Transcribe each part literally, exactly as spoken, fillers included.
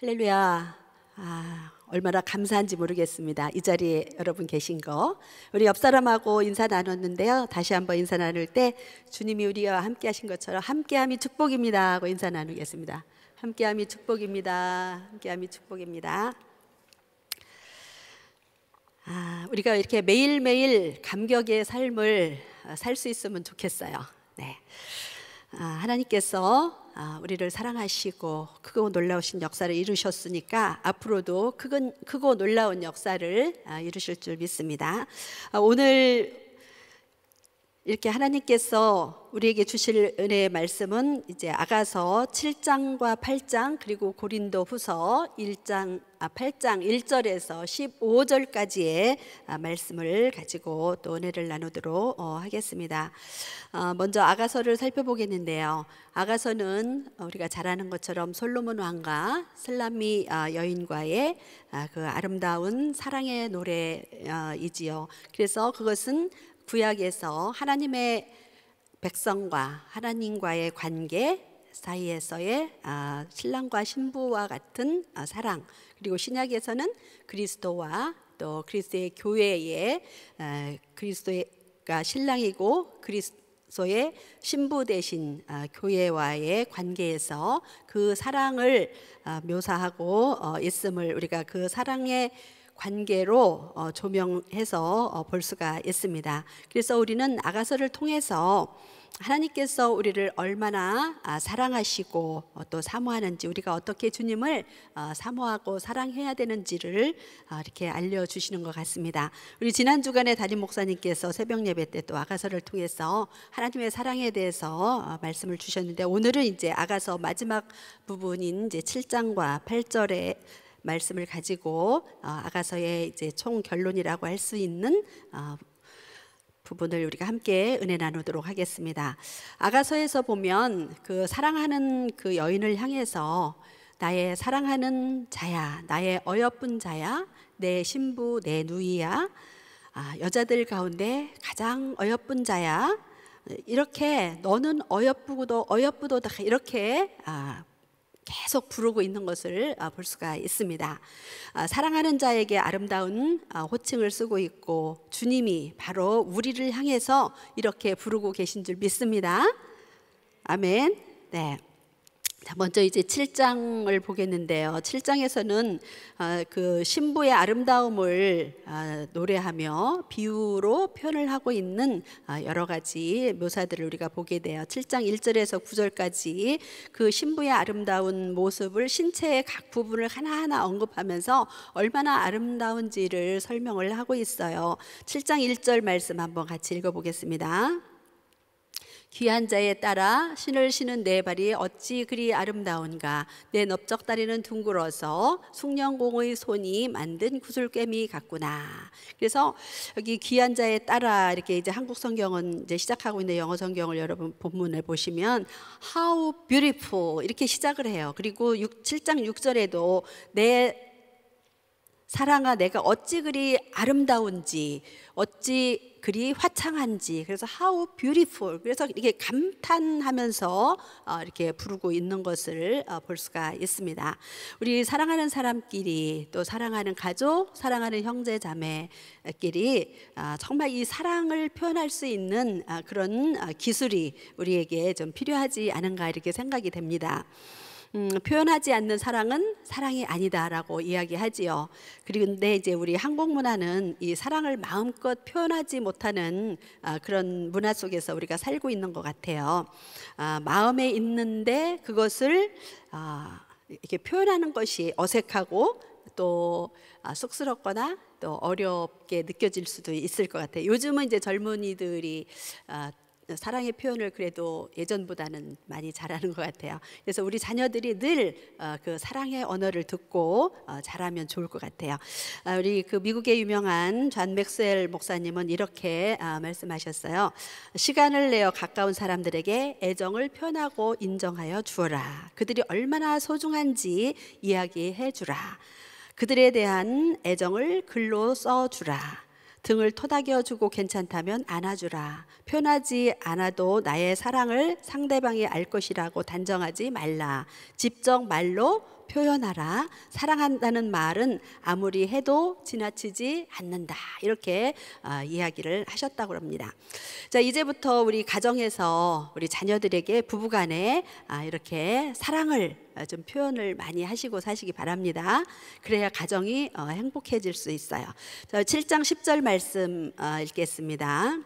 할렐루야. 아, 얼마나 감사한지 모르겠습니다. 이 자리에 여러분 계신 거, 우리 옆 사람하고 인사 나눴는데요, 다시 한번 인사 나눌 때 주님이 우리와 함께 하신 것처럼 함께함이 축복입니다 하고 인사 나누겠습니다. 함께함이 축복입니다. 함께함이 축복입니다. 아, 우리가 이렇게 매일매일 감격의 삶을 살 수 있으면 좋겠어요. 네. 아, 하나님께서 아, 우리를 사랑하시고 크고 놀라우신 역사를 이루셨으니까 앞으로도 크고, 크고 놀라운 역사를 아, 이루실 줄 믿습니다. 아, 오늘 이렇게 하나님께서 우리에게 주실 은혜의 말씀은 이제 아가서 칠 장과 팔 장, 그리고 고린도 후서 일 장, 아, 팔 장 일 절에서 십오 절까지의 말씀을 가지고 또 은혜를 나누도록 어, 하겠습니다. 어, 먼저 아가서를 살펴보겠는데요, 아가서는 우리가 잘 아는 것처럼 솔로몬 왕과 슬람미 여인과의 그 아름다운 사랑의 노래이지요. 그래서 그것은 구약에서 하나님의 백성과 하나님과의 관계 사이에서의 신랑과 신부와 같은 사랑, 그리고 신약에서는 그리스도와 또 그리스도의 교회의, 그리스도가 신랑이고 그리스도의 신부 대신 교회와의 관계에서 그 사랑을 묘사하고 있음을 우리가 그 사랑의 관계로 조명해서 볼 수가 있습니다. 그래서 우리는 아가서를 통해서 하나님께서 우리를 얼마나 사랑하시고 또 사모하는지, 우리가 어떻게 주님을 사모하고 사랑해야 되는지를 이렇게 알려주시는 것 같습니다. 우리 지난 주간에 담임 목사님께서 새벽 예배 때 또 아가서를 통해서 하나님의 사랑에 대해서 말씀을 주셨는데, 오늘은 이제 아가서 마지막 부분인 이제 칠 장과 팔 절에 말씀을 가지고 아가서의 이제 총 결론이라고 할 수 있는 부분을 우리가 함께 은혜 나누도록 하겠습니다. 아가서에서 보면 그 사랑하는 그 여인을 향해서 나의 사랑하는 자야, 나의 어여쁜 자야, 내 신부, 내 누이야, 여자들 가운데 가장 어여쁜 자야, 이렇게 너는 어여쁘고도 어여쁘도 이렇게 계속 부르고 있는 것을 볼 수가 있습니다. 사랑하는 자에게 아름다운 호칭을 쓰고 있고, 주님이 바로 우리를 향해서 이렇게 부르고 계신 줄 믿습니다. 아멘. 네. 먼저 이제 칠 장을 보겠는데요, 칠 장에서는 그 신부의 아름다움을 노래하며 비유로 표현을 하고 있는 여러 가지 묘사들을 우리가 보게 돼요. 칠 장 일 절에서 구 절까지 그 신부의 아름다운 모습을, 신체의 각 부분을 하나하나 언급하면서 얼마나 아름다운지를 설명을 하고 있어요. 칠 장 일 절 말씀 한번 같이 읽어보겠습니다. 귀한 자에 따라 신을 신은 내 발이 어찌 그리 아름다운가. 내 넓적다리는 둥글어서 숙련공의 손이 만든 구슬꿰미 같구나. 그래서 여기 귀한 자에 따라, 이렇게 이제 한국 성경은 이제 시작하고 있는 영어 성경을 여러분 본문에 보시면 How beautiful 이렇게 시작을 해요. 그리고 칠 장 육 절에도 내 사랑아 내가 어찌 그리 아름다운지, 어찌 그리 화창한지, 그래서 how beautiful, 그래서 이게 감탄하면서 이렇게 부르고 있는 것을 볼 수가 있습니다. 우리 사랑하는 사람끼리, 또 사랑하는 가족, 사랑하는 형제 자매끼리 정말 이 사랑을 표현할 수 있는 그런 기술이 우리에게 좀 필요하지 않은가 이렇게 생각이 됩니다. 음, 표현하지 않는 사랑은 사랑이 아니다라고 이야기하지요. 그런데 이제 우리 한국 문화는 이 사랑을 마음껏 표현하지 못하는 아, 그런 문화 속에서 우리가 살고 있는 것 같아요. 아, 마음에 있는데 그것을 아, 이렇게 표현하는 것이 어색하고 또 아, 쑥스럽거나 또 어렵게 느껴질 수도 있을 것 같아요. 요즘은 이제 젊은이들이 아, 사랑의 표현을 그래도 예전보다는 많이 잘하는 것 같아요. 그래서 우리 자녀들이 늘 그 사랑의 언어를 듣고 자라면 좋을 것 같아요. 우리 그 미국의 유명한 존 맥스웰 목사님은 이렇게 말씀하셨어요. 시간을 내어 가까운 사람들에게 애정을 표현하고 인정하여 주어라. 그들이 얼마나 소중한지 이야기해 주라. 그들에 대한 애정을 글로 써 주라. 등을 토닥여주고 괜찮다면 안아주라. 표현하지 않아도 나의 사랑을 상대방이 알 것이라고 단정하지 말라. 직접 말로 표현하라. 사랑한다는 말은 아무리 해도 지나치지 않는다. 이렇게 어, 이야기를 하셨다고 합니다. 자, 이제부터 우리 가정에서 우리 자녀들에게 부부간에 아, 이렇게 사랑을 좀 표현을 많이 하시고 사시기 바랍니다. 그래야 가정이 어, 행복해질 수 있어요. 자, 칠 장 십 절 말씀 어, 읽겠습니다.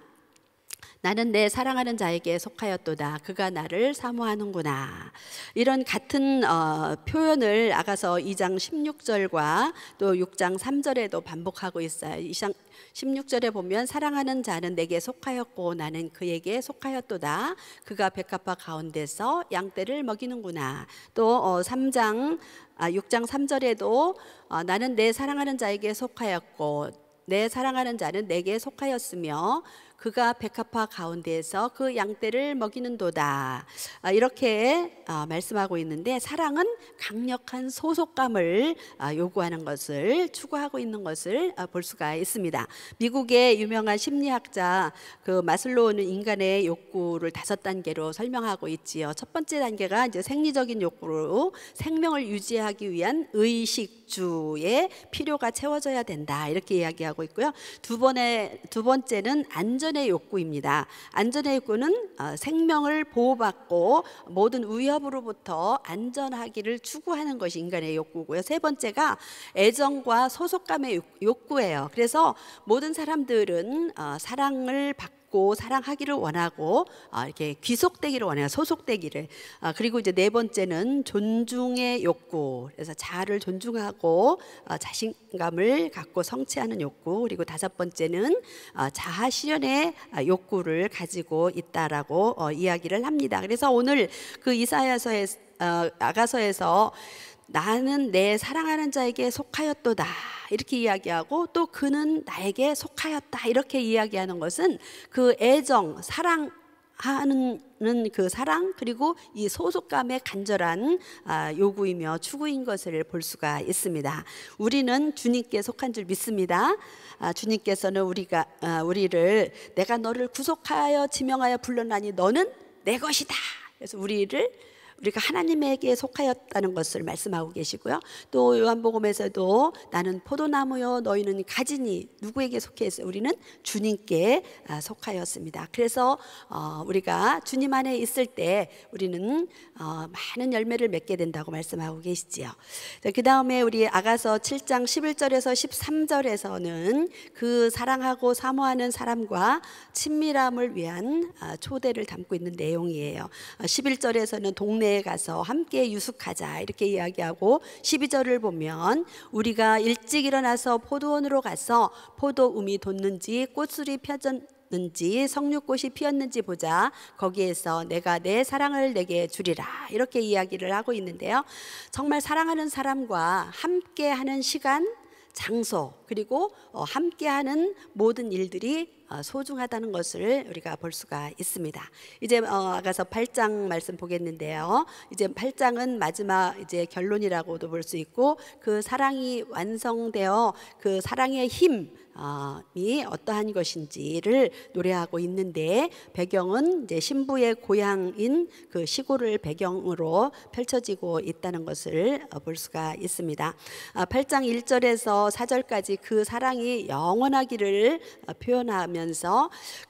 나는 내 사랑하는 자에게 속하였도다. 그가 나를 사모하는구나. 이런 같은 어, 표현을 아가서 이 장 십육 절과 또 육 장 삼 절에도 반복하고 있어요. 이 장 십육 절에 보면 사랑하는 자는 내게 속하였고 나는 그에게 속하였도다. 그가 백합화 가운데서 양떼를 먹이는구나. 또 어, 삼 장, 아, 육 장 삼 절에도 어, 나는 내 사랑하는 자에게 속하였고 내 사랑하는 자는 내게 속하였으며 그가 백합화 가운데에서 그 양떼를 먹이는도다. 이렇게 말씀하고 있는데, 사랑은 강력한 소속감을 요구하는 것을 추구하고 있는 것을 볼 수가 있습니다. 미국의 유명한 심리학자 그 마슬로우는 인간의 욕구를 다섯 단계로 설명하고 있지요. 첫 번째 단계가 이제 생리적인 욕구로 생명을 유지하기 위한 의식주의 필요가 채워져야 된다, 이렇게 이야기하고 있고요. 두 번의 두 번째는 안전 안전의 욕구입니다. 안전의 욕구는 생명을 보호받고 모든 위협으로부터 안전하기를 추구하는 것이 인간의 욕구고요. 세 번째가 애정과 소속감의 욕구예요. 그래서 모든 사람들은 사랑을 받고 사랑하기를 원하고 이렇게 귀속되기를 원해요. 소속되기를. 그리고 이제 네 번째는 존중의 욕구. 그래서 자아를 존중하고 자신감을 갖고 성취하는 욕구. 그리고 다섯 번째는 자아 실현의 욕구를 가지고 있다라고 이야기를 합니다. 그래서 오늘 그 이사야서에 아가서에서 나는 내 사랑하는 자에게 속하였도다, 이렇게 이야기하고 또 그는 나에게 속하였다, 이렇게 이야기하는 것은 그 애정, 사랑하는 그 사랑, 그리고 이 소속감의 간절한 요구이며 추구인 것을 볼 수가 있습니다. 우리는 주님께 속한 줄 믿습니다. 주님께서는 우리가 우리를 내가 너를 구속하여 지명하여 불렀나니 너는 내 것이다. 그래서 우리를 우리가 하나님에게 속하였다는 것을 말씀하고 계시고요. 또 요한복음에서도 나는 포도나무요 너희는 가지니, 누구에게 속했어요? 우리는 주님께 속하였습니다. 그래서 우리가 주님 안에 있을 때 우리는 많은 열매를 맺게 된다고 말씀하고 계시지요. 그 다음에 우리 아가서 칠 장 십일 절에서 십삼 절에서는 그 사랑하고 사모하는 사람과 친밀함을 위한 초대를 담고 있는 내용이에요. 십일 절에서는 동네 가서 함께 유숙하자, 이렇게 이야기하고 십이 절을 보면 우리가 일찍 일어나서 포도원으로 가서 포도음이 돋는지 꽃술이 펴졌는지 석류꽃이 피었는지 보자. 거기에서 내가 내 사랑을 내게 주리라, 이렇게 이야기를 하고 있는데요. 정말 사랑하는 사람과 함께하는 시간, 장소, 그리고 함께하는 모든 일들이 소중하다는 것을 우리가 볼 수가 있습니다. 이제 아가서 팔 장 말씀 보겠는데요. 이제 팔 장은 마지막 이제 결론이라고도 볼 수 있고, 그 사랑이 완성되어 그 사랑의 힘이 어떠한 것인지를 노래하고 있는데, 배경은 이제 신부의 고향인 그 시골을 배경으로 펼쳐지고 있다는 것을 볼 수가 있습니다. 팔 장 일 절에서 사 절까지 그 사랑이 영원하기를 표현하며,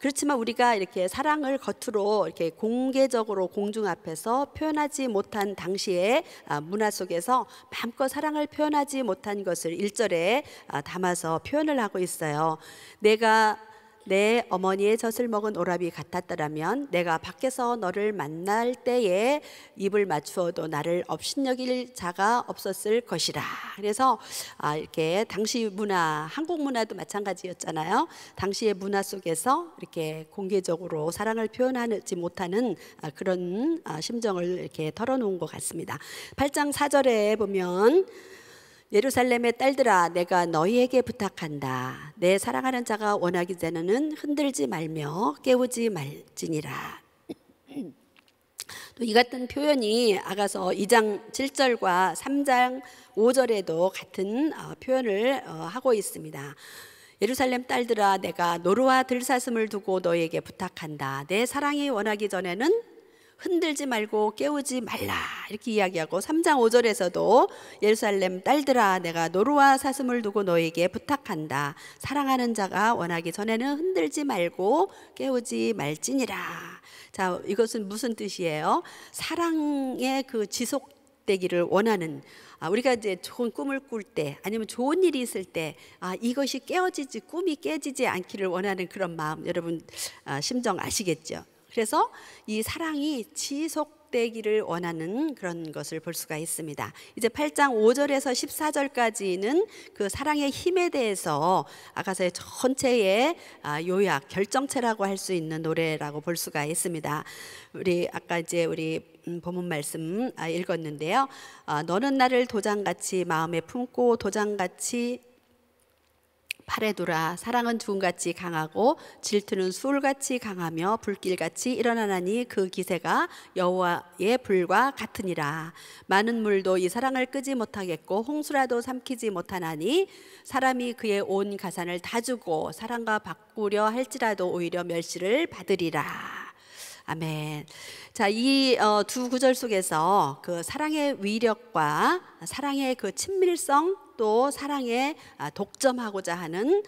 그렇지만 우리가 이렇게 사랑을 겉으로 이렇게 공개적으로 공중 앞에서 표현하지 못한 당시의 문화 속에서 마음껏 사랑을 표현하지 못한 것을 일 절에 담아서 표현을 하고 있어요. 내가 내 어머니의 젖을 먹은 오라비 같았더라면 내가 밖에서 너를 만날 때에 입을 맞추어도 나를 업신여길 자가 없었을 것이라. 그래서 아 이렇게 당시 문화, 한국 문화도 마찬가지였잖아요. 당시의 문화 속에서 이렇게 공개적으로 사랑을 표현하지 못하는 그런 심정을 이렇게 털어놓은 것 같습니다. 팔 장 사 절에 보면 예루살렘의 딸들아 내가 너희에게 부탁한다. 내 사랑하는 자가 원하기 전에는 흔들지 말며 깨우지 말지니라. 또 이 같은 표현이 아가서 이 장 칠 절과 삼 장 오 절에도 같은 표현을 하고 있습니다. 예루살렘 딸들아 내가 노루와 들사슴을 두고 너희에게 부탁한다. 내 사랑이 원하기 전에는 흔들지 말고 깨우지 말라 이렇게 이야기하고, 삼 장 오 절에서도 예루살렘 딸들아 내가 노루와 사슴을 두고 너에게 부탁한다. 사랑하는 자가 원하기 전에는 흔들지 말고 깨우지 말지니라. 자, 이것은 무슨 뜻이에요? 사랑의 그 지속되기를 원하는, 아, 우리가 이제 좋은 꿈을 꿀 때 아니면 좋은 일이 있을 때 아, 이것이 깨어지지, 꿈이 깨지지 않기를 원하는 그런 마음, 여러분 아, 심정 아시겠죠? 그래서 이 사랑이 지속되기를 원하는 그런 것을 볼 수가 있습니다. 이제 팔 장 오 절에서 십사 절까지는 그 사랑의 힘에 대해서 아가서의 전체의 요약, 결정체라고 할 수 있는 노래라고 볼 수가 있습니다. 우리 아까 이제 우리 본문 말씀 읽었는데요. 너는 나를 도장같이 마음에 품고 도장같이 팔에 두라. 사랑은 주군같이 강하고 질투는 술같이 강하며 불길같이 일어나나니 그 기세가 여호와의 불과 같으니라. 많은 물도 이 사랑을 끄지 못하겠고 홍수라도 삼키지 못하나니 사람이 그의 온 가산을 다 주고 사랑과 바꾸려 할지라도 오히려 멸시를 받으리라. 아멘. 자, 이 두 구절 속에서 그 사랑의 위력과 사랑의 그 친밀성, 또 사랑에 독점하고자 하는,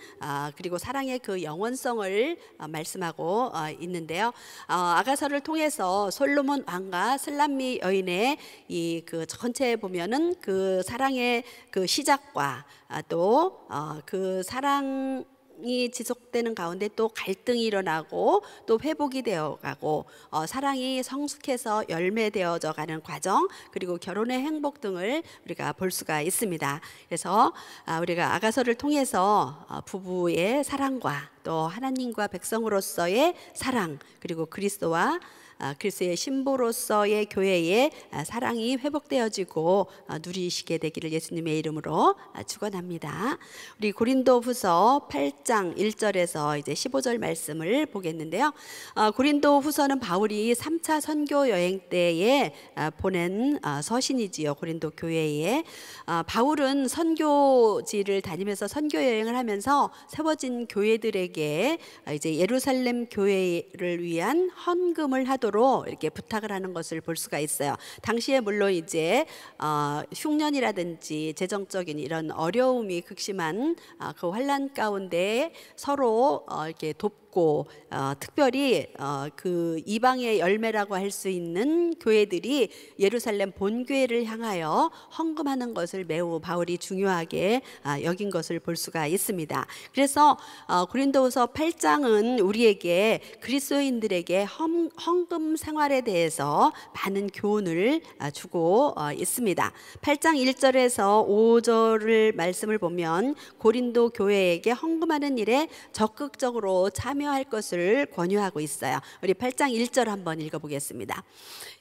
그리고 사랑의 그 영원성을 말씀하고 있는데요. 아가서를 통해서 솔로몬 왕과 슬람미 여인의 이 그 전체에 보면은 그 사랑의 그 시작과 또 그 사랑 이 지속되는 가운데 또 갈등이 일어나고 또 회복이 되어가고 어, 사랑이 성숙해서 열매되어져 가는 과정, 그리고 결혼의 행복 등을 우리가 볼 수가 있습니다. 그래서 아, 우리가 아가서를 통해서 어, 부부의 사랑과 또 하나님과 백성으로서의 사랑, 그리고 그리스도와 아, 그리스도의 신부로서의 교회의 아, 사랑이 회복되어지고 아, 누리시게 되기를 예수님의 이름으로 아, 축원합니다. 우리 고린도후서 팔 장 일 절에서 이제 십오 절 말씀을 보겠는데요. 아, 고린도후서는 바울이 삼 차 선교 여행 때에 아, 보낸 아, 서신이지요. 고린도 교회에 아, 바울은 선교지를 다니면서 선교 여행을 하면서 세워진 교회들에게 아, 이제 예루살렘 교회를 위한 헌금을 하도록 이렇게 부탁을 하는 것을 볼 수가 있어요. 당시에 물론 이제 어, 흉년이라든지 재정적인 이런 어려움이 극심한 어, 그 환란 가운데 서로 어, 이렇게 돕 고 어, 특별히 어, 그 이방의 열매라고 할 수 있는 교회들이 예루살렘 본교회를 향하여 헌금하는 것을 매우 바울이 중요하게 아, 여긴 것을 볼 수가 있습니다. 그래서 어, 고린도후서 팔 장은 우리에게 그리스도인들에게 헌, 헌금 생활에 대해서 많은 교훈을 아, 주고 어, 있습니다. 팔 장 일 절에서 오 절을 말씀을 보면 고린도 교회에게 헌금하는 일에 적극적으로 참여하는 할 것을 권유하고 있어요. 우리 팔 장 일 절 한번 읽어보겠습니다.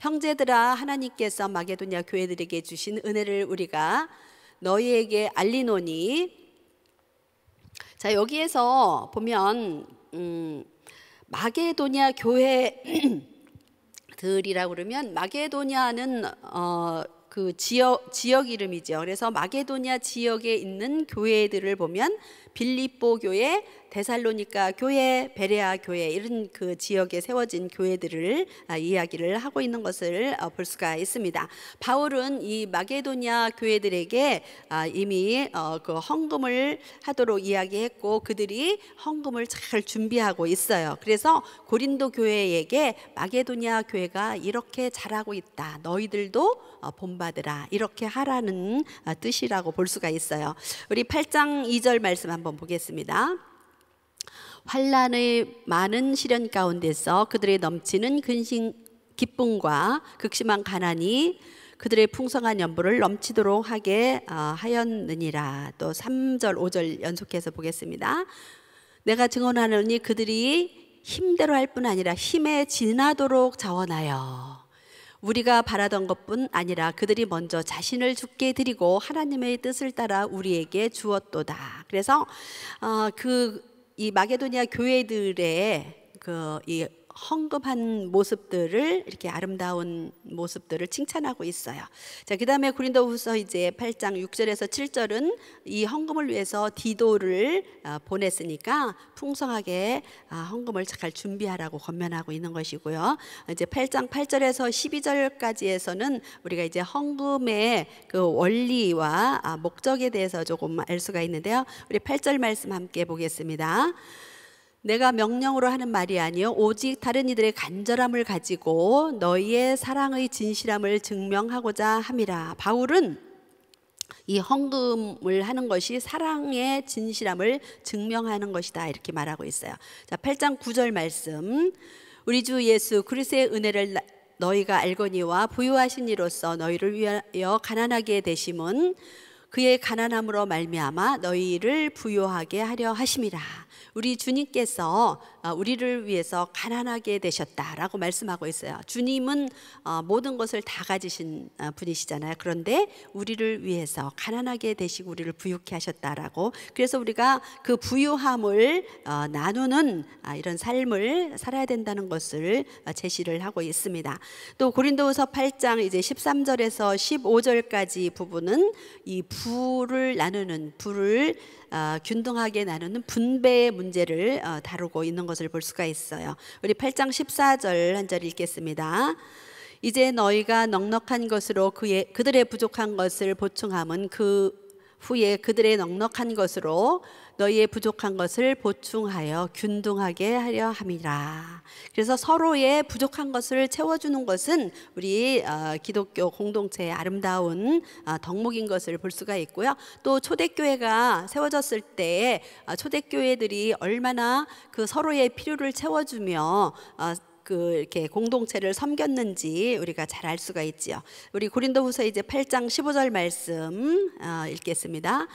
형제들아 하나님께서 마게도냐 교회들에게 주신 은혜를 우리가 너희에게 알리노니. 자, 여기에서 보면 음, 마게도냐 교회들이라고 그러면 마게도냐는 어, 그 지역, 지역 이름이죠. 그래서 마게도냐 지역에 있는 교회들을 보면 빌립보 교회, 데살로니카 교회, 베레아 교회 이런 그 지역에 세워진 교회들을 아, 이야기를 하고 있는 것을 아, 볼 수가 있습니다. 바울은 이 마게도냐 교회들에게 아, 이미 어, 그 헌금을 하도록 이야기했고 그들이 헌금을 잘 준비하고 있어요. 그래서 고린도 교회에게 마게도냐 교회가 이렇게 잘하고 있다. 너희들도 어, 본받으라. 이렇게 하라는 아, 뜻이라고 볼 수가 있어요. 우리 팔 장 이 절 말씀 한번 보겠습니다. 환란의 많은 시련 가운데서 그들의 넘치는 근심, 기쁨과 극심한 가난이 그들의 풍성한 연보를 넘치도록 하게 하였느니라. 또 삼 절 오 절 연속해서 보겠습니다. 내가 증언하노니 그들이 힘대로 할 뿐 아니라 힘에 지나도록 자원하여 우리가 바라던 것뿐 아니라 그들이 먼저 자신을 주께 드리고 하나님의 뜻을 따라 우리에게 주었도다. 그래서 어, 그 이 마게도니아 교회들의 그 이 헌금한 모습들을, 이렇게 아름다운 모습들을 칭찬하고 있어요. 자, 그 다음에 고린도후서 이제 팔 장 육 절에서 칠 절은 이 헌금을 위해서 디도를 보냈으니까 풍성하게 헌금을 잘 준비하라고 권면하고 있는 것이고요. 이제 팔 장 팔 절에서 십이 절까지에서는 우리가 이제 헌금의 그 원리와 목적에 대해서 조금 알 수가 있는데요. 우리 팔 절 말씀 함께 보겠습니다. 내가 명령으로 하는 말이 아니요 오직 다른 이들의 간절함을 가지고 너희의 사랑의 진실함을 증명하고자 함이라. 바울은 이 헌금을 하는 것이 사랑의 진실함을 증명하는 것이다, 이렇게 말하고 있어요. 자, 팔 장 구 절 말씀. 우리 주 예수 그리스도의 은혜를 너희가 알거니와 부유하신 이로써 너희를 위하여 가난하게 되심은 그의 가난함으로 말미암아 너희를 부유하게 하려 하심이라. 우리 주님께서 우리를 위해서 가난하게 되셨다라고 말씀하고 있어요. 주님은 모든 것을 다 가지신 분이시잖아요. 그런데 우리를 위해서 가난하게 되시고 우리를 부유케 하셨다라고. 그래서 우리가 그 부유함을 나누는 이런 삶을 살아야 된다는 것을 제시를 하고 있습니다. 또 고린도후서 팔 장 이제 십삼 절에서 십오 절까지 부분은 이 부를 나누는, 부를 어, 균등하게 나누는 분배의 문제를 어, 다루고 있는 것을 볼 수가 있어요. 우리 팔 장 십사 절 한 절 읽겠습니다. 이제 너희가 넉넉한 것으로 그의, 그들의 부족한 것을 보충함은 그 후에 그들의 넉넉한 것으로 너희의 부족한 것을 보충하여 균등하게 하려 함이라. 그래서 서로의 부족한 것을 채워주는 것은 우리 기독교 공동체의 아름다운 덕목인 것을 볼 수가 있고요. 또 초대교회가 세워졌을 때 초대교회들이 얼마나 그 서로의 필요를 채워주며 그 이렇게 공동체를 섬겼는지 우리가 잘 알 수가 있지요. 우리 고린도후서 이제 팔 장 십오 절 말씀 어, 읽겠습니다.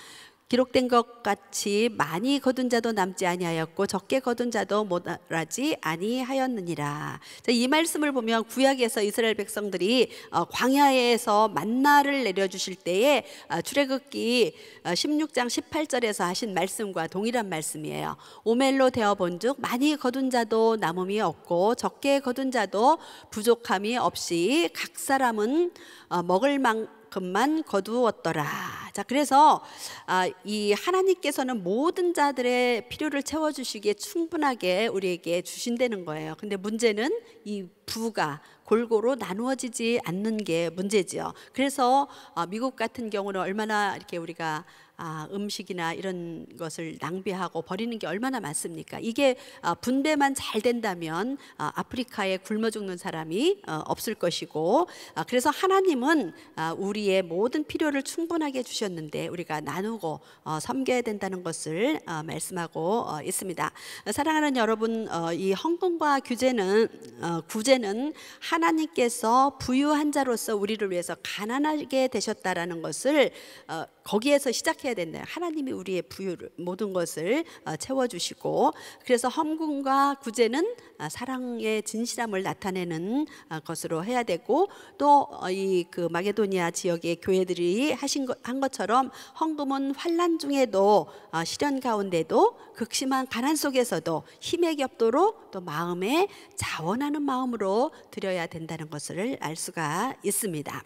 기록된 것 같이 많이 거둔 자도 남지 아니하였고 적게 거둔 자도 모자라지 아니하였느니라. 자, 이 말씀을 보면 구약에서 이스라엘 백성들이 어, 광야에서 만나를 내려주실 때에 어, 출애굽기 어, 십육 장 십팔 절에서 하신 말씀과 동일한 말씀이에요. 오멜로 되어본즉 많이 거둔 자도 남음이 없고 적게 거둔 자도 부족함이 없이 각 사람은 어, 먹을 만 금만 거두었더라. 자, 그래서 아, 이 하나님께서는 모든 자들의 필요를 채워주시기에 충분하게 우리에게 주신다는 거예요. 근데 문제는 이 부가 골고루 나누어지지 않는 게 문제지요. 그래서 미국 같은 경우는 얼마나 이렇게 우리가 아, 음식이나 이런 것을 낭비하고 버리는 게 얼마나 많습니까? 이게 아, 분배만 잘 된다면 아, 아프리카에 굶어 죽는 사람이 어, 없을 것이고, 아, 그래서 하나님은 아, 우리의 모든 필요를 충분하게 주셨는데 우리가 나누고 어, 섬겨야 된다는 것을 어, 말씀하고 어, 있습니다. 사랑하는 여러분, 어, 이 헌금과 규제는 어, 구제는 하나님께서 부유한 자로서 우리를 위해서 가난하게 되셨다라는 것을 어, 거기에서 시작해야 된다. 하나님이 우리의 부유를, 모든 것을 채워주시고, 그래서 헌금과 구제는 사랑의 진실함을 나타내는 것으로 해야 되고, 또 이 그 마게도니아 지역의 교회들이 하신 것, 한 것처럼 헌금은 환난 중에도 시련 가운데도 극심한 가난 속에서도 힘에 겹도록 또 마음에 자원하는 마음으로 드려야 된다는 것을 알 수가 있습니다.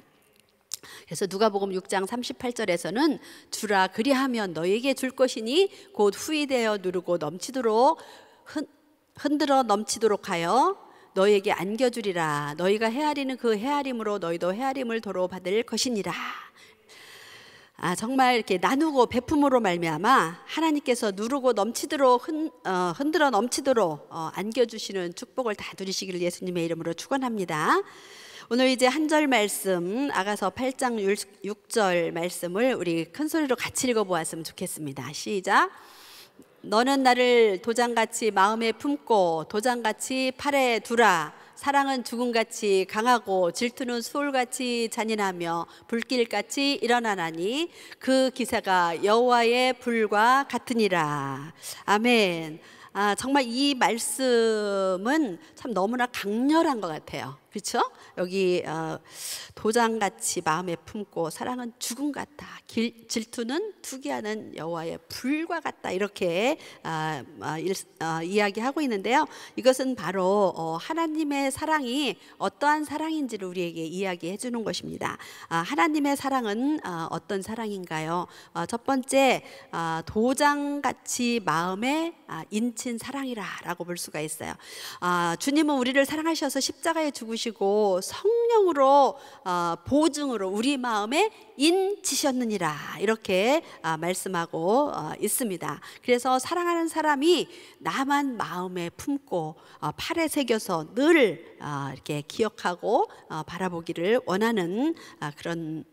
그래서 누가복음 육 장 삼십팔 절에서는 주라 그리하면 너에게 줄 것이니 곧 후이되어 누르고 넘치도록 흔들어 넘치도록 하여 너에게 안겨주리라. 너희가 헤아리는 그 헤아림으로 너희도 헤아림을 도로 받을 것이니라. 아, 정말 이렇게 나누고 베품으로 말미암아 하나님께서 누르고 넘치도록 흔, 어, 흔들어 넘치도록 어, 안겨주시는 축복을 다 누리시기를 예수님의 이름으로 축원합니다. 오늘 이제 한 절 말씀, 아가서 팔 장 육 절 말씀을 우리 큰 소리로 같이 읽어보았으면 좋겠습니다. 시작. 너는 나를 도장같이 마음에 품고 도장같이 팔에 두라. 사랑은 죽음같이 강하고 질투는 수울같이 잔인하며 불길같이 일어나나니 그 기세가 여호와의 불과 같으니라. 아멘. 아, 정말 이 말씀은 참 너무나 강렬한 것 같아요. 그렇죠? 여기 어, 도장같이 마음에 품고 사랑은 죽음 같다, 길, 질투는 투기하는 여호와의 불과 같다, 이렇게 어, 어, 일, 어, 이야기하고 있는데요. 이것은 바로 어, 하나님의 사랑이 어떠한 사랑인지를 우리에게 이야기해 주는 것입니다. 아, 하나님의 사랑은 어, 어떤 사랑인가요? 어, 첫 번째, 어, 도장같이 마음에 아, 인친 사랑이라 라고 볼 수가 있어요. 아, 주님은 우리를 사랑하셔서 십자가에 죽으신 성령으로 어, 보증으로 우리 마음에 인치셨느니라, 이렇게 어, 말씀하고 어, 있습니다. 그래서 사랑하는 사람이 나만 마음에 품고 어, 팔에 새겨서 늘 어, 이렇게 기억하고 어, 바라보기를 원하는 어, 그런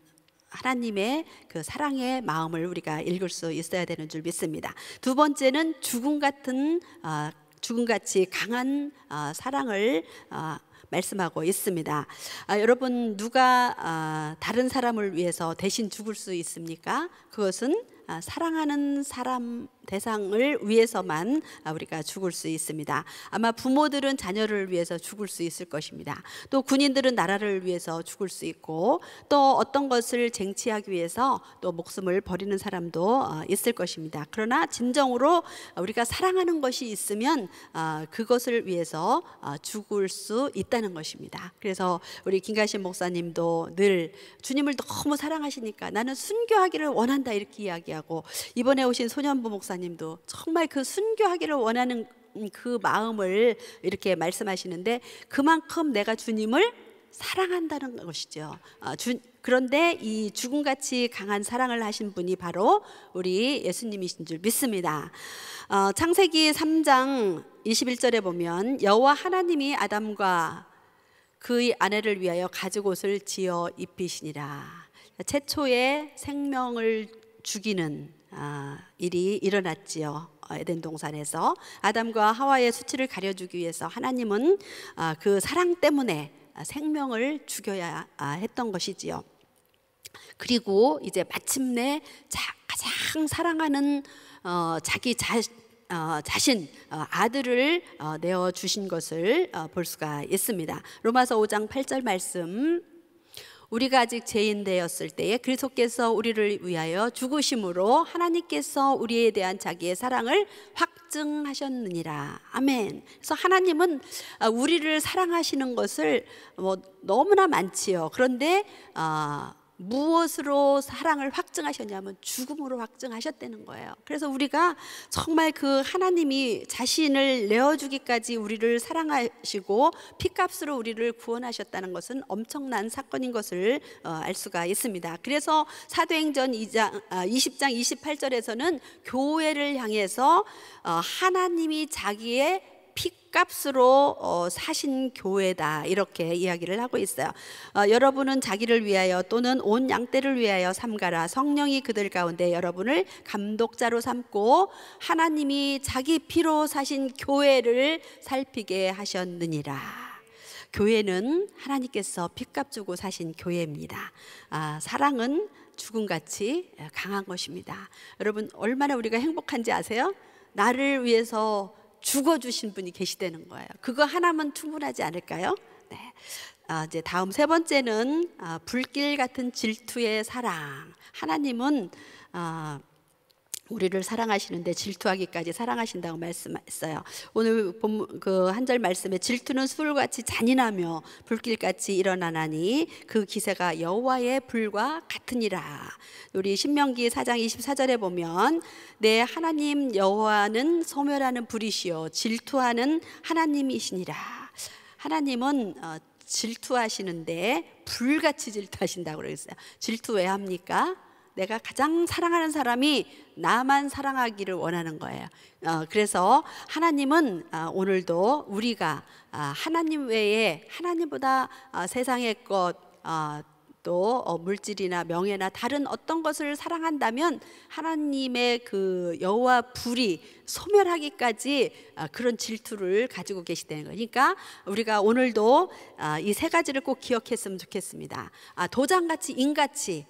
하나님의 그 사랑의 마음을 우리가 읽을 수 있어야 되는 줄 믿습니다. 두 번째는 죽음 같은 어, 죽음같이 강한 어, 사랑을 어, 말씀하고 있습니다. 아, 여러분, 누가 아, 다른 사람을 위해서 대신 죽을 수 있습니까? 그것은 아, 사랑하는 사람 대상을 위해서만 우리가 죽을 수 있습니다. 아마 부모들은 자녀를 위해서 죽을 수 있을 것입니다. 또 군인들은 나라를 위해서 죽을 수 있고, 또 어떤 것을 쟁취하기 위해서 또 목숨을 버리는 사람도 있을 것입니다. 그러나 진정으로 우리가 사랑하는 것이 있으면 그것을 위해서 죽을 수 있다는 것입니다. 그래서 우리 김가신 목사님도 늘 주님을 너무 사랑하시니까 나는 순교하기를 원한다, 이렇게 이야기하고, 이번에 오신 소년부 목사 님도 정말 그 순교하기를 원하는 그 마음을 이렇게 말씀하시는데, 그만큼 내가 주님을 사랑한다는 것이죠. 아, 주, 그런데 이 죽음같이 강한 사랑을 하신 분이 바로 우리 예수님이신 줄 믿습니다. 어, 창세기 삼 장 이십일 절에 보면, 여호와 하나님이 아담과 그의 아내를 위하여 가죽 옷을 지어 입히시니라. 최초의 생명을 죽이는 아, 일이 일어났지요. 에덴 동산에서 아담과 하와의 수치를 가려주기 위해서 하나님은 아, 그 사랑 때문에 생명을 죽여야 했던 것이지요. 그리고 이제 마침내 가장 사랑하는 어, 자기 자신 어, 자신 어, 아들을 어, 내어주신 것을 어, 볼 수가 있습니다. 로마서 오 장 팔 절 말씀, 우리가 아직 죄인 되었을 때에 그리스도께서 우리를 위하여 죽으심으로 하나님께서 우리에 대한 자기의 사랑을 확증하셨느니라. 아멘. 그래서 하나님은 우리를 사랑하시는 것을 뭐 너무나 많지요. 그런데 어, 무엇으로 사랑을 확증하셨냐면 죽음으로 확증하셨다는 거예요. 그래서 우리가 정말 그 하나님이 자신을 내어주기까지 우리를 사랑하시고 피값으로 우리를 구원하셨다는 것은 엄청난 사건인 것을 어, 알 수가 있습니다. 그래서 사도행전 이십 장 이십팔 절에서는 교회를 향해서 어, 하나님이 자기의 값으로 어, 사신 교회다, 이렇게 이야기를 하고 있어요. 어, 여러분은 자기를 위하여 또는 온 양떼를 위하여 삼가라. 성령이 그들 가운데 여러분을 감독자로 삼고 하나님이 자기 피로 사신 교회를 살피게 하셨느니라. 교회는 하나님께서 핏값 주고 사신 교회입니다. 아, 사랑은 죽음같이 강한 것입니다. 여러분, 얼마나 우리가 행복한지 아세요? 나를 위해서 죽어주신 분이 계시다는 거예요. 그거 하나면 충분하지 않을까요? 네. 아, 이제 다음 세 번째는 아, 불길 같은 질투의 사랑. 하나님은 아, 우리를 사랑하시는데 질투하기까지 사랑하신다고 말씀했어요. 오늘 그 한 절 말씀에 질투는 술같이 잔인하며 불길같이 일어나나니 그 기세가 여호와의 불과 같으니라. 우리 신명기 사 장 이십사 절에 보면, 내 하나님 여호와는 소멸하는 불이시요 질투하는 하나님이시니라. 하나님은 어, 질투하시는데 불같이 질투하신다고 그랬어요. 질투 왜 합니까? 내가 가장 사랑하는 사람이 나만 사랑하기를 원하는 거예요. 어, 그래서 하나님은 어, 오늘도 우리가 어, 하나님 외에 하나님보다 어, 세상의 것, 어, 또 어, 물질이나 명예나 다른 어떤 것을 사랑한다면 하나님의 그 여호와 불이 소멸하기까지 어, 그런 질투를 가지고 계시다는 거예요. 그러니까 우리가 오늘도 어, 이 세 가지를 꼭 기억했으면 좋겠습니다. 아, 도장같이, 인같이,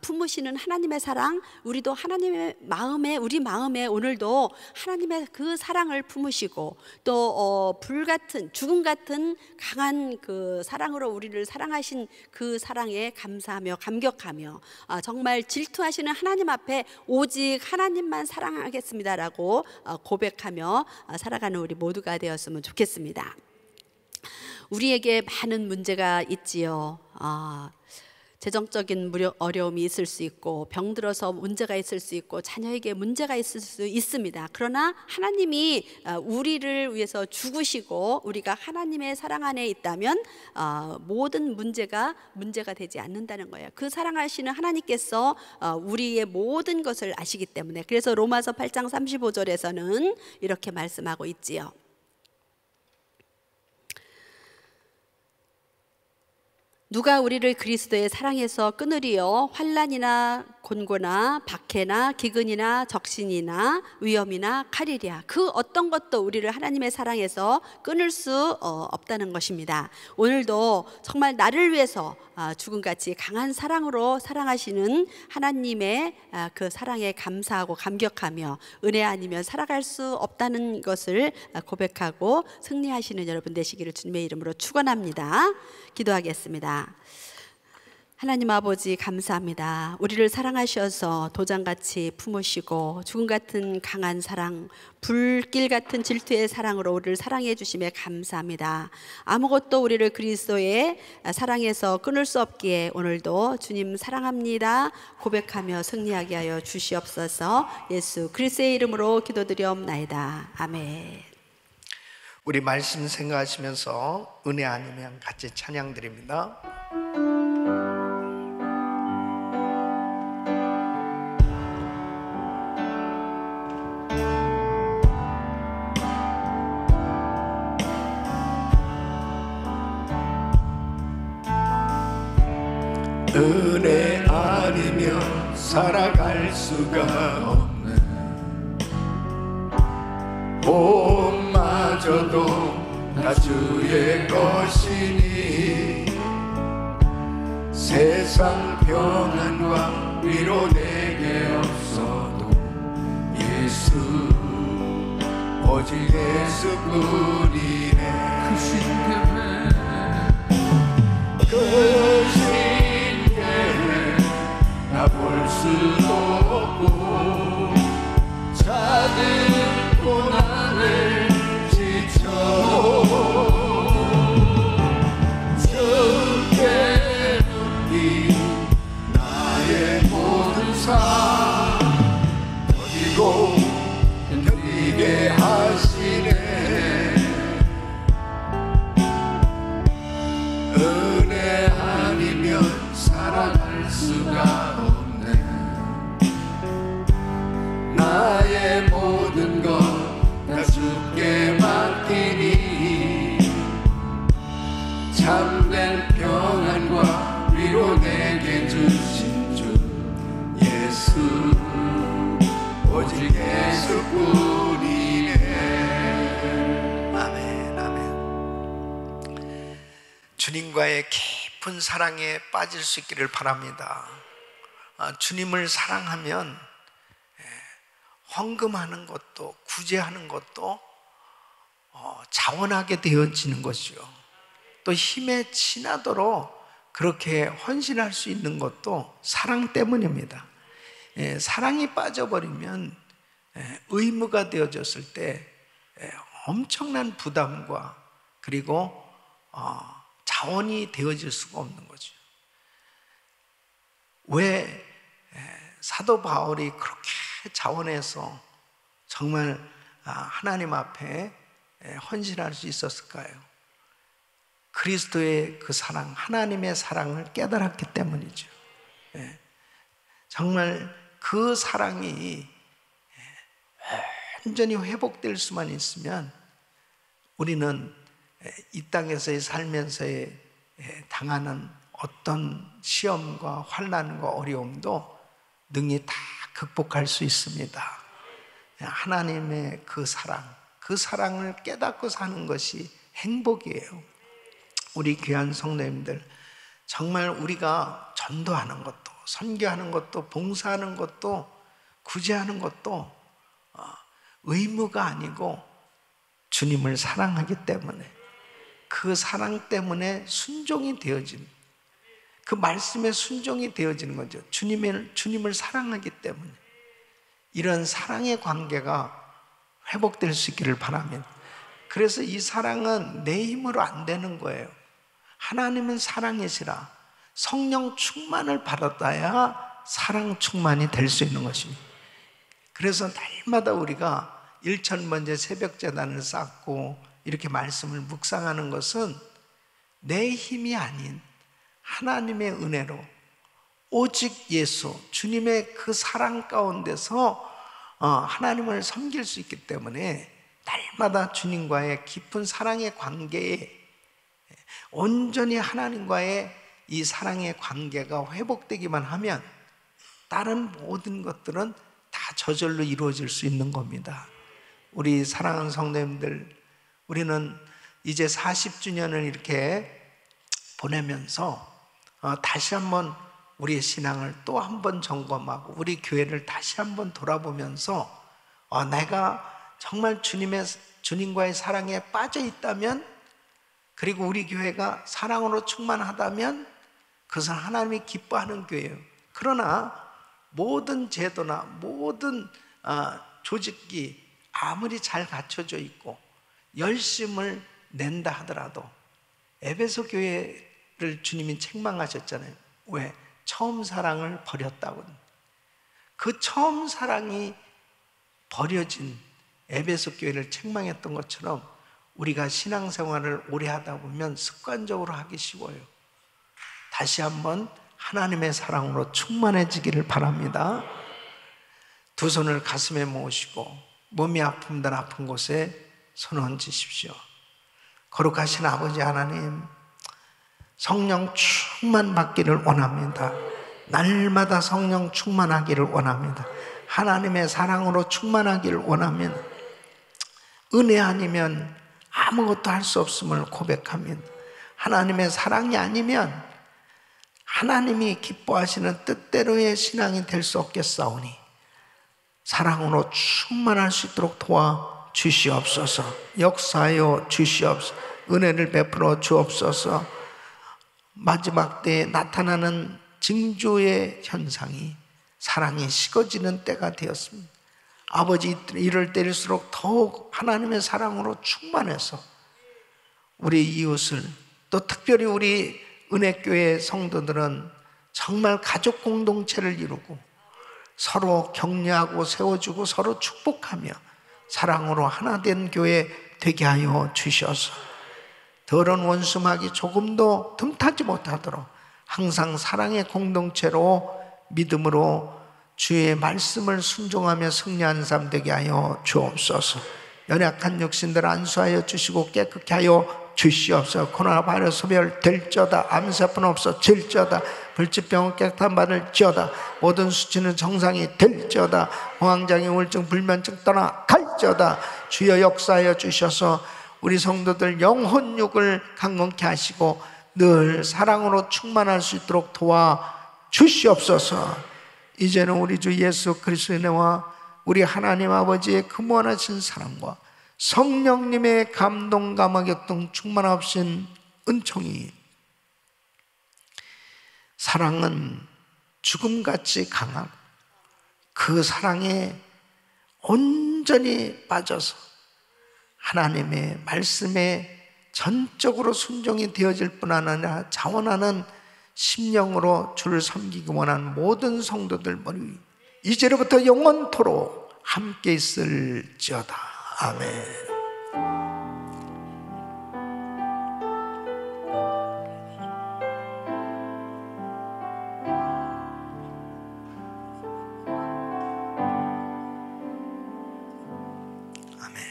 품으시는 하나님의 사랑, 우리도 하나님의 마음에, 우리 마음에 오늘도 하나님의 그 사랑을 품으시고 또 어, 불같은 죽음 같은 강한 그 사랑으로 우리를 사랑하신 그 사랑에 감사하며 감격하며 어, 정말 질투하시는 하나님 앞에 오직 하나님만 사랑하겠습니다라고 어, 고백하며 어, 살아가는 우리 모두가 되었으면 좋겠습니다. 우리에게 많은 문제가 있지요. 아, 재정적인 어려움이 있을 수 있고 병들어서 문제가 있을 수 있고 자녀에게 문제가 있을 수 있습니다. 그러나 하나님이 우리를 위해서 죽으시고 우리가 하나님의 사랑 안에 있다면 모든 문제가 문제가 되지 않는다는 거예요. 그 사랑하시는 하나님께서 우리의 모든 것을 아시기 때문에. 그래서 로마서 팔 장 삼십오 절에서는 이렇게 말씀하고 있지요. 누가 우리를 그리스도의 사랑에서 끊으리요? 환난이나 곤고나 박해나 기근이나 적신이나 위험이나 칼이랴. 그 어떤 것도 우리를 하나님의 사랑에서 끊을 수 없다는 것입니다. 오늘도 정말 나를 위해서 죽음같이 강한 사랑으로 사랑하시는 하나님의 그 사랑에 감사하고 감격하며 은혜 아니면 살아갈 수 없다는 것을 고백하고 승리하시는 여러분 되시기를 주님의 이름으로 축원합니다. 기도하겠습니다. 하나님 아버지 감사합니다. 우리를 사랑하셔서 도장같이 품으시고 죽음같은 강한 사랑, 불길같은 질투의 사랑으로 우리를 사랑해 주심에 감사합니다. 아무것도 우리를 그리스도의 사랑에서 끊을 수 없기에 오늘도 주님 사랑합니다 고백하며 승리하게 하여 주시옵소서. 예수 그리스도의 이름으로 기도드리옵나이다. 아멘. 우리 말씀 생각하시면서 은혜 아니면 같이 찬양 드립니다. 은혜 아니면 살아갈 수가 없네. 몸마저도 다 주의 것이니 세상 평안과 위로 내게 없어도 예수 오직 예수뿐이네. 그신 때문에 그신 나 볼 수도 없고 작은 고난을 지쳐 주께 넘긴 나의 모든 삶 버리고 견디게 하시네. 은혜 아니면 살아갈 수가 나의 모든 것 다 주께 맡기니 참된 평안과 위로 내게 주신 주 예수 오직 예수뿐이네. 아멘. 아멘. 주님과의 깊은 사랑에 빠질 수 있기를 바랍니다. 아, 주님을 사랑하면 헌금하는 것도 구제하는 것도 자원하게 되어지는 것이요, 또 힘에 지나도록 그렇게 헌신할 수 있는 것도 사랑 때문입니다. 사랑이 빠져버리면 의무가 되어졌을 때 엄청난 부담과 그리고 자원이 되어질 수가 없는 거죠. 왜 사도 바울이 그렇게 자원해서 정말 하나님 앞에 헌신할 수 있었을까요? 그리스도의 그 사랑, 하나님의 사랑을 깨달았기 때문이죠. 정말 그 사랑이 완전히 회복될 수만 있으면 우리는 이 땅에서의 살면서의 당하는 어떤 시험과 환난과 어려움도 능히 다 극복할 수 있습니다. 하나님의 그 사랑, 그 사랑을 깨닫고 사는 것이 행복이에요. 우리 귀한 성도님들, 정말 우리가 전도하는 것도 선교하는 것도 봉사하는 것도 구제하는 것도 의무가 아니고 주님을 사랑하기 때문에 그 사랑 때문에 순종이 되어집니다. 그 말씀에 순종이 되어지는 거죠. 주님을, 주님을 사랑하기 때문에 이런 사랑의 관계가 회복될 수 있기를 바랍니다. 그래서 이 사랑은 내 힘으로 안 되는 거예요. 하나님은 사랑이시라 성령 충만을 받았다야 사랑 충만이 될 수 있는 것입니다. 그래서 날마다 우리가 일천번제 새벽 제단을 쌓고 이렇게 말씀을 묵상하는 것은 내 힘이 아닌 하나님의 은혜로 오직 예수 주님의 그 사랑 가운데서 하나님을 섬길 수 있기 때문에 날마다 주님과의 깊은 사랑의 관계에 온전히 하나님과의 이 사랑의 관계가 회복되기만 하면 다른 모든 것들은 다 저절로 이루어질 수 있는 겁니다. 우리 사랑하는 성도님들, 우리는 이제 사십 주년을 이렇게 보내면서 다시 한번 우리의 신앙을 또 한 번 점검하고 우리 교회를 다시 한번 돌아보면서 내가 정말 주님의, 주님과의 사랑에 빠져 있다면, 그리고 우리 교회가 사랑으로 충만하다면 그것은 하나님이 기뻐하는 교회예요. 그러나 모든 제도나 모든 조직이 아무리 잘 갖춰져 있고 열심을 낸다 하더라도 에베소 교회를 주님이 책망하셨잖아요. 왜? 처음 사랑을 버렸다고. 그 처음 사랑이 버려진 에베소 교회를 책망했던 것처럼 우리가 신앙생활을 오래 하다 보면 습관적으로 하기 쉬워요. 다시 한번 하나님의 사랑으로 충만해지기를 바랍니다. 두 손을 가슴에 모으시고 몸이 아픔든 아픈 곳에 손을 얹으십시오. 거룩하신 아버지 하나님, 성령 충만 받기를 원합니다. 날마다 성령 충만하기를 원합니다. 하나님의 사랑으로 충만하기를 원합니다. 은혜 아니면 아무것도 할 수 없음을 고백합니다. 하나님의 사랑이 아니면 하나님이 기뻐하시는 뜻대로의 신앙이 될 수 없겠사오니 사랑으로 충만할 수 있도록 도와주시옵소서. 역사하여 주시옵소서. 은혜를 베풀어 주옵소서. 마지막 때에 나타나는 징조의 현상이 사랑이 식어지는 때가 되었습니다. 아버지, 이럴 때일수록 더욱 하나님의 사랑으로 충만해서 우리 이웃을, 또 특별히 우리 은혜교회 성도들은 정말 가족 공동체를 이루고 서로 격려하고 세워주고 서로 축복하며 사랑으로 하나 된 교회 되게 하여 주셔서 더러운 원수막이 조금도 틈타지 못하도록 항상 사랑의 공동체로 믿음으로 주의 말씀을 순종하며 승리하는 삶 되게 하여 주옵소서. 연약한 육신들 안수하여 주시고 깨끗게 하여 주시옵소서. 코로나 바이러스 소멸 될지어다. 암세포는 없어 질지어다. 불치병은 깨끗한 바를 지어다. 모든 수치는 정상이 될지어다. 공황장애 우울증 불면증 떠나 갈지어다. 주여 역사하여 주셔서 우리 성도들 영혼육을 강건케 하시고 늘 사랑으로 충만할 수 있도록 도와 주시옵소서. 이제는 우리 주 예수 그리스도의 은혜와 우리 하나님 아버지의 그 무한하신 사랑과 성령님의 감동 감화격 등 충만하신 은총이, 사랑은 죽음같이 강하고 그 사랑에 온전히 빠져서 하나님의 말씀에 전적으로 순종이 되어질 뿐 아니라 자원하는 심령으로 주를 섬기기 원한 모든 성도들 머리 이제로부터 영원토록 함께 있을지어다. 아멘. 아멘.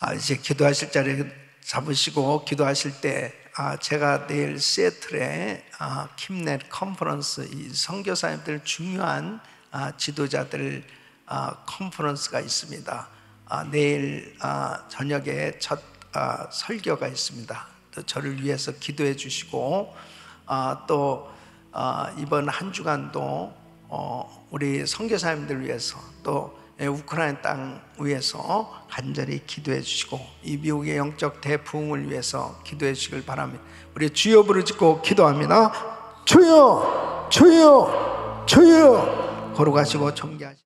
아, 이제 기도하실 자리 잡으시고 기도하실 때, 아, 제가 내일 시애틀에 아, 킴넷 컨퍼런스, 이 선교사님들 중요한 아, 지도자들 아, 컨퍼런스가 있습니다. 아, 내일 아, 저녁에 첫 아, 설교가 있습니다. 또 저를 위해서 기도해 주시고, 아, 또 어, 이번 한 주간도 어, 우리 선교사님들 위해서 또 우크라이나 땅 위에서 간절히 기도해 주시고 이 미국의 영적 대부흥을 위해서 기도해 주시길 바랍니다. 우리 주여 부르짖고 기도합니다. 주여 주여 주여 걸어가시고 정리하시고